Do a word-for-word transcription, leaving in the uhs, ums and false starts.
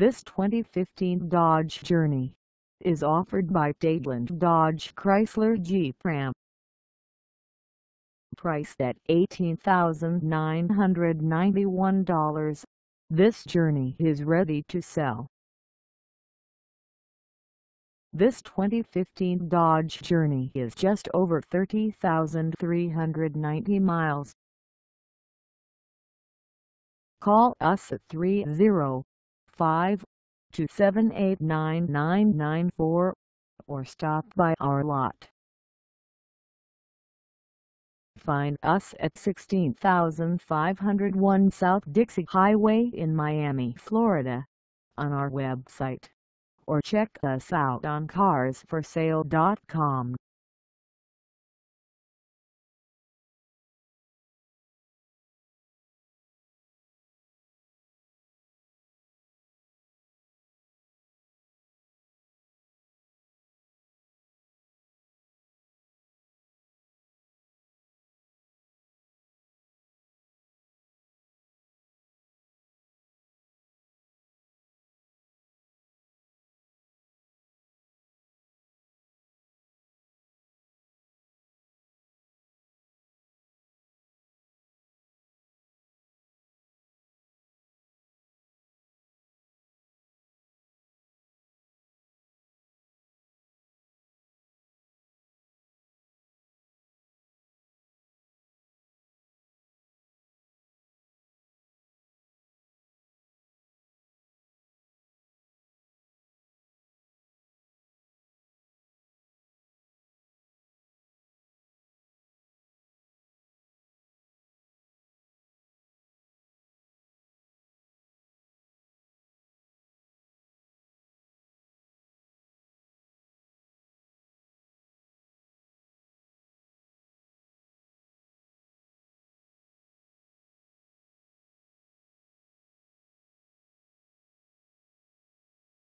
This twenty fifteen Dodge Journey is offered by Dadeland Dodge Chrysler Jeep Ram. Priced at eighteen thousand nine hundred ninety-one dollars, this Journey is ready to sell. This twenty fifteen Dodge Journey is just over thirty thousand three hundred ninety miles. Call us at three oh five, two seven eight, nine nine nine four or stop by our lot. Find us at sixteen thousand five hundred one South Dixie Highway in Miami, Florida, on our website, or check us out on cars for sale dot com.